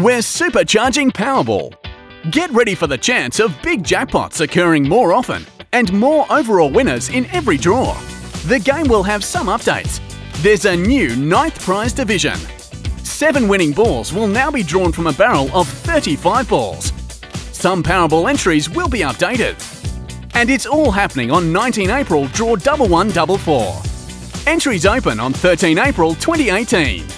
We're supercharging Powerball. Get ready for the chance of big jackpots occurring more often and more overall winners in every draw. The game will have some updates. There's a new 9th prize division. 7 winning balls will now be drawn from a barrel of 35 balls. Some Powerball entries will be updated. And it's all happening on 19 April, draw 1144. Entries open on 13 April 2018.